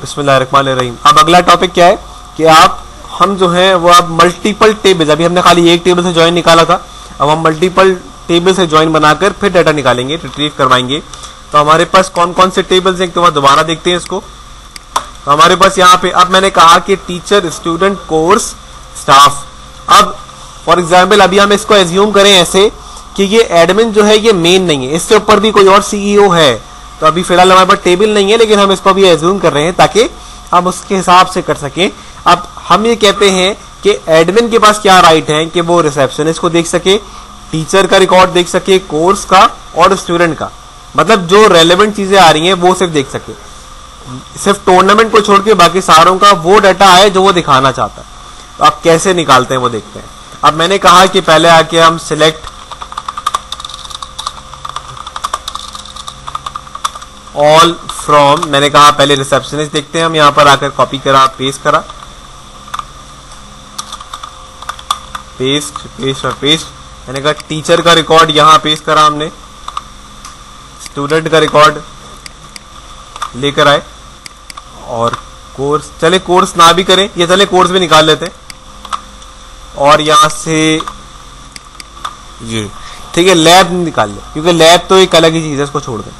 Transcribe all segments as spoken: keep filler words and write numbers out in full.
बिस्मिल्लाहिर्रहमानिर्रहीम। अब अगला टॉपिक क्या है कि आप हम जो है वो आप मल्टीपल टेबल्स, अभी हमने खाली एक टेबल से ज्वाइन निकाला था, अब हम मल्टीपल टेबल से ज्वाइन बनाकर फिर डाटा निकालेंगे, रिट्रीव करवाएंगे। तो हमारे पास कौन कौन से टेबल्स हैं, तो वहाँ दोबारा देखते हैं इसको। तो हमारे पास यहाँ पे अब मैंने कहा कि टीचर, स्टूडेंट, कोर्स, स्टाफ। अब फॉर एग्जाम्पल अभी हम इसको एज्यूम करें ऐसे कि ये एडमिन जो है ये मेन नहीं है, इससे ऊपर भी कोई और सीईओ है। तो अभी फिलहाल हमारे पास टेबल नहीं है, लेकिन हम इसको अभी एज्यूम कर रहे हैं ताकि हम उसके हिसाब से कर सकें। अब हम ये कहते हैं कि एडमिन के पास क्या राइट है कि वो रिसेप्शनिस्ट को देख सके, टीचर का रिकॉर्ड देख सके, कोर्स का और स्टूडेंट का, मतलब जो रेलेवेंट चीज़ें आ रही हैं वो सिर्फ देख सके, सिर्फ टूर्नामेंट को छोड़ के बाकी सारों का वो डाटा है जो वो दिखाना चाहता है। तो आप कैसे निकालते हैं वो देखते हैं। अब मैंने कहा कि पहले आके हम सिलेक्ट ऑल फ्रॉम, मैंने कहा पहले रिसेप्शनिस्ट देखते हैं, हम यहाँ पर आकर कॉपी करा, पेस्ट करा, पेस्ट पेस्ट और पेस्ट। मैंने कहा टीचर का रिकॉर्ड यहाँ पेस्ट करा हमने, स्टूडेंट का रिकॉर्ड लेकर आए, और कोर्स, चले कोर्स ना भी करें या चले कोर्स भी निकाल लेते हैं, और यहाँ से ये ठीक है लैब निकाल लें क्योंकि लैब तो एक अलग ही चीज़ है, उसको छोड़ दें।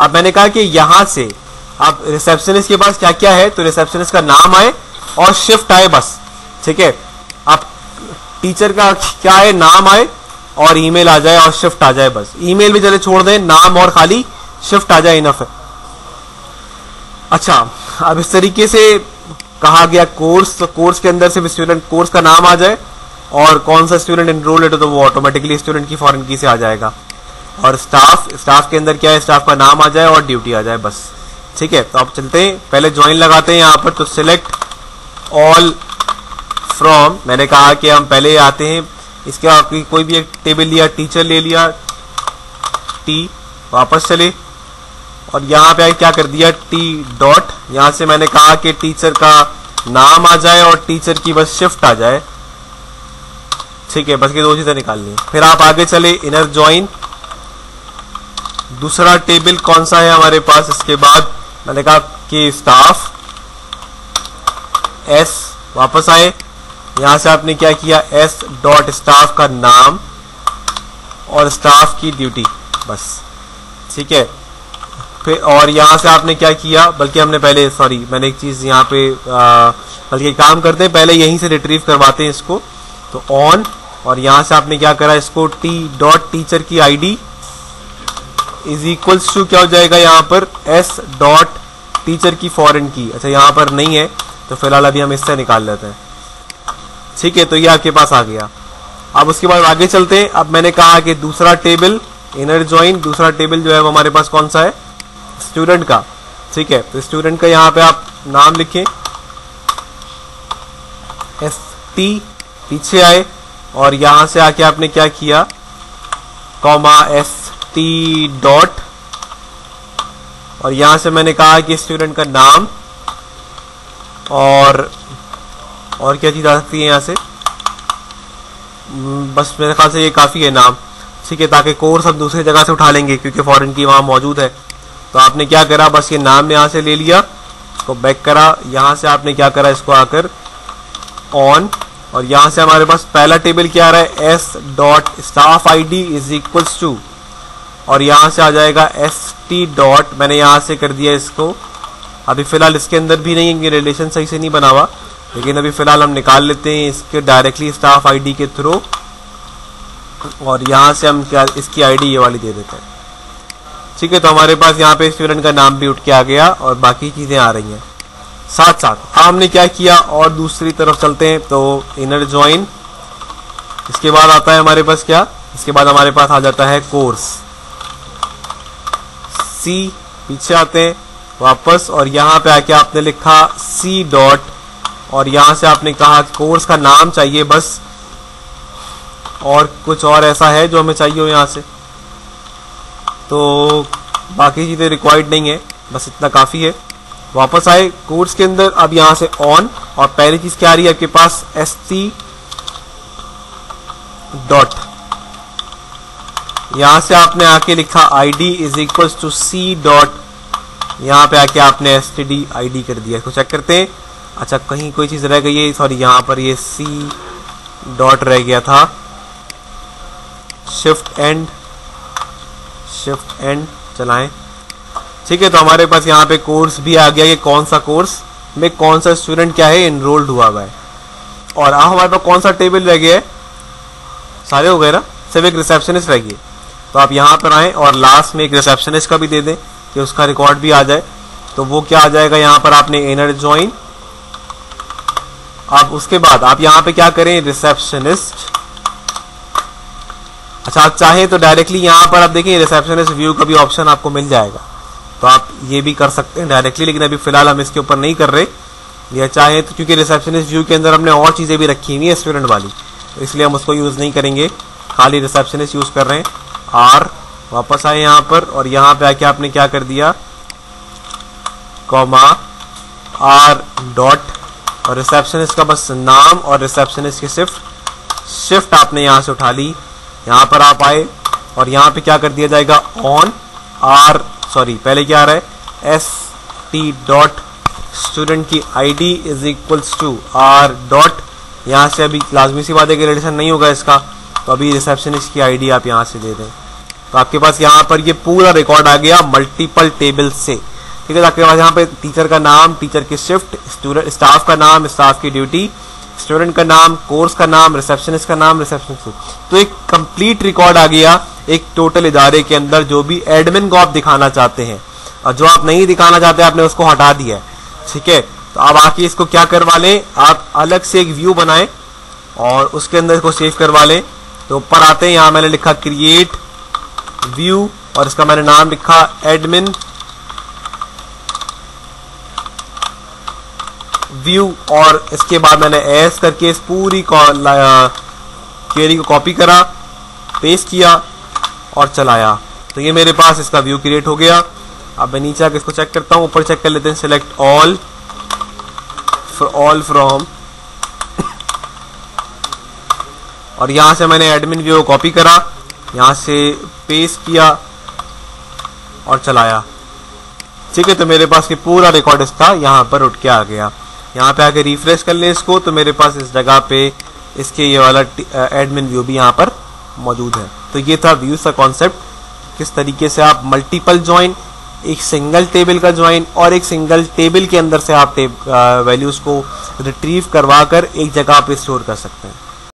अब मैंने कहा कि यहाँ से अब रिसेप्शनिस्ट के पास क्या क्या है, तो रिसेप्शनिस्ट का नाम आए और शिफ्ट आए बस, ठीक है। अब टीचर का क्या है, नाम आए और ईमेल आ जाए और शिफ्ट आ जाए बस, ईमेल भी चले छोड़ दें, नाम और खाली शिफ्ट आ जाए, इनफ है। अच्छा अब इस तरीके से कहा गया कोर्स, तो कोर्स के अंदर से स्टूडेंट कोर्स का नाम आ जाए और कौन सा स्टूडेंट एनरोल है तो वो ऑटोमेटिकली स्टूडेंट की फॉरेन की से आ जाएगा, और स्टाफ, स्टाफ के अंदर क्या है, स्टाफ का नाम आ जाए और ड्यूटी आ जाए बस, ठीक है। तो आप चलते हैं पहले ज्वाइन लगाते हैं यहाँ पर। तो सिलेक्ट ऑल फ्रॉम, मैंने कहा कि हम पहले आते हैं इसके आपकी कोई भी एक टेबल लिया, टीचर ले लिया, टी वापस चले और यहाँ पे क्या कर दिया टी डॉट, यहाँ से मैंने कहा कि टीचर का नाम आ जाए और टीचर की बस शिफ्ट आ जाए, ठीक है, बस ये दो चीज़ें निकालनी है। फिर आप आगे चले इनर ज्वाइन, दूसरा टेबल कौन सा है हमारे पास, इसके बाद मैंने कहा कि स्टाफ एस, वापस आए, यहाँ से आपने क्या किया एस डॉट स्टाफ का नाम और स्टाफ की ड्यूटी बस, ठीक है। फिर और यहाँ से आपने क्या किया, बल्कि हमने पहले सॉरी मैंने एक चीज़ यहाँ पे आ, बल्कि काम करते हैं पहले यहीं से रिट्रीव करवाते हैं इसको। तो ऑन और यहाँ से आपने क्या करा इसको टी डॉट टीचर की I D is equals to क्या हो जाएगा यहाँ पर एस डॉट टीचर की फॉरेन की, अच्छा यहाँ पर नहीं है तो फिलहाल अभी हम इससे निकाल लेते हैं, ठीक है। तो ये आपके पास आ गया। अब उसके बाद आगे चलते हैं। अब मैंने कहा कि दूसरा टेबल इनर ज्वाइन, दूसरा टेबल जो है वो हमारे पास कौन सा है, स्टूडेंट का, ठीक है। तो स्टूडेंट का यहाँ पे आप नाम लिखें एस टी, पीछे आए और यहाँ से आके आपने क्या किया कॉमा एस टी डॉट और यहाँ से मैंने कहा कि स्टूडेंट का नाम और और क्या चीज़ आ सकती है यहाँ से, बस मेरे ख्याल से ये काफ़ी है नाम, ठीक है, ताकि कोर्स हम दूसरी जगह से उठा लेंगे क्योंकि फॉरेन की वहाँ मौजूद है। तो आपने क्या करा बस ये नाम यहाँ से ले लिया, इसको बैक करा, यहाँ से आपने क्या करा इसको आकर ऑन और यहाँ से हमारे पास पहला टेबल क्या आ रहा है S dot staff I D is equals to और यहाँ से आ जाएगा एस टी डॉट, मैंने यहाँ से कर दिया इसको, अभी फ़िलहाल इसके अंदर भी नहीं है, रिलेशन सही से नहीं बना हुआ, लेकिन अभी फ़िलहाल हम निकाल लेते हैं इसके डायरेक्टली स्टाफ आईडी के थ्रू, और यहाँ से हम क्या इसकी आईडी ये वाली दे देते हैं, ठीक है। तो हमारे पास यहाँ पे स्टूडेंट का नाम भी उठ के आ गया और बाकी चीज़ें आ रही हैं साथ साथ। हमने क्या किया और दूसरी तरफ चलते हैं। तो इनर ज्वाइन, इसके बाद आता है हमारे पास क्या, इसके बाद हमारे पास आ जाता है कोर्स सी, पीछे आते हैं वापस और यहाँ पे आके आपने लिखा सी डॉट और यहाँ से आपने कहा कोर्स का नाम चाहिए बस, और कुछ और ऐसा है जो हमें चाहिए हो यहाँ से, तो बाकी चीज़ें रिक्वायर्ड नहीं है, बस इतना काफ़ी है। वापस आए कोर्स के अंदर, अब यहाँ से ऑन और पहली चीज़ क्या आ रही है आपके पास एस सी डॉट, यहाँ से आपने आके लिखा I D is equals to C dot यहाँ पे आके आपने S T D I D कर दिया। इसको चेक करते हैं। अच्छा, कहीं कोई चीज़ रह गई है, सॉरी यहाँ पर ये सी डॉट रह गया था। शिफ्ट एंड शिफ्ट एंड चलाएं। ठीक है, तो हमारे पास यहाँ पे कोर्स भी आ गया कि कौन सा कोर्स में कौन सा स्टूडेंट क्या है इनरोल्ड हुआ हुआ है। और अब हमारे पास कौन सा टेबल रह गया है, सारे हो गए ना, सिर्फ एक रिसेप्शनिस्ट रह गई। तो आप यहाँ पर आएँ और लास्ट में एक रिसेप्शनिस्ट का भी दे दें कि उसका रिकॉर्ड भी आ जाए। तो वो क्या आ जाएगा, यहाँ पर आपने इनर ज्वाइन। आप उसके बाद आप यहाँ पे क्या करें, रिसेप्शनिस्ट। अच्छा, आप चाहें तो डायरेक्टली यहाँ पर आप देखें रिसेप्शनिस्ट व्यू का भी ऑप्शन आपको मिल जाएगा, तो आप ये भी कर सकते हैं डायरेक्टली, लेकिन अभी फिलहाल हम इसके ऊपर नहीं कर रहे। या चाहें तो क्योंकि रिसेप्शनिस्ट व्यू के अंदर हमने और चीज़ें भी रखी हुई हैं स्टूडेंट वाली, तो इसलिए हम उसको यूज़ नहीं करेंगे, खाली रिसेप्शनिस्ट यूज़ कर रहे हैं। आर वापस आए यहाँ पर और यहाँ पे आके आपने क्या कर दिया, कॉमा आर डॉट और रिसेप्शनिस्ट का बस नाम और रिसेप्शनिस्ट की शिफ्ट शिफ्ट आपने यहाँ से उठा ली। यहाँ पर आप आए और यहाँ पे क्या कर दिया जाएगा, ऑन आर सॉरी पहले क्या आ रहा है, एस टी डॉट स्टूडेंट की I D is equals to R dot. यहाँ से अभी लाजमी सी बात है कि रिलेशन नहीं होगा इसका, तो अभी रिसेप्शनिस्ट की आई डी आप यहाँ से दे दें। तो आपके पास यहाँ पर ये पूरा रिकॉर्ड आ गया मल्टीपल टेबल से। ठीक है, आपके पास यहाँ पे टीचर का नाम, टीचर की शिफ्ट, स्टूडेंट स्टाफ का नाम, स्टाफ की ड्यूटी, स्टूडेंट का नाम, कोर्स का नाम, रिसेप्शनिस्ट का नाम, रिसेप्शनिस्ट। तो एक कंप्लीट रिकॉर्ड आ गया एक टोटल इदारे के अंदर, जो भी एडमिन को आप दिखाना चाहते हैं और जो आप नहीं दिखाना चाहते आपने उसको हटा दिया है। ठीक है, तो आप आके इसको क्या करवा लें, आप अलग से एक व्यू बनाएं और उसके अंदर इसको सेव करवा लें। तो ऊपर आते हैं, यहाँ मैंने लिखा क्रिएट व्यू और इसका मैंने नाम लिखा एडमिन व्यू और इसके बाद मैंने एस करके इस पूरी क्वेरी को कॉपी करा, पेस्ट किया और चलाया। तो ये मेरे पास इसका व्यू क्रिएट हो गया। अब मैं नीचे आकर इसको चेक करता हूँ, ऊपर चेक कर लेते हैं, सिलेक्ट ऑल ऑल फ्रॉम और यहाँ से मैंने एडमिन व्यू को कॉपी करा, यहाँ से पेस्ट किया और चलाया। ठीक है, तो मेरे पास ये पूरा रिकॉर्ड इसका यहाँ पर उठ के आ गया। यहाँ पे आके रिफ्रेश कर लें इसको, तो मेरे पास इस जगह पे इसके ये वाला एडमिन व्यू भी यहाँ पर मौजूद है। तो ये था व्यूज़ का कॉन्सेप्ट, किस तरीके से आप मल्टीपल ज्वाइन, एक सिंगल टेबल का ज्वाइन और एक सिंगल टेबल के अंदर से आप वैल्यूज़ को रिट्रीव करवा कर एक जगह पर स्टोर कर सकते हैं।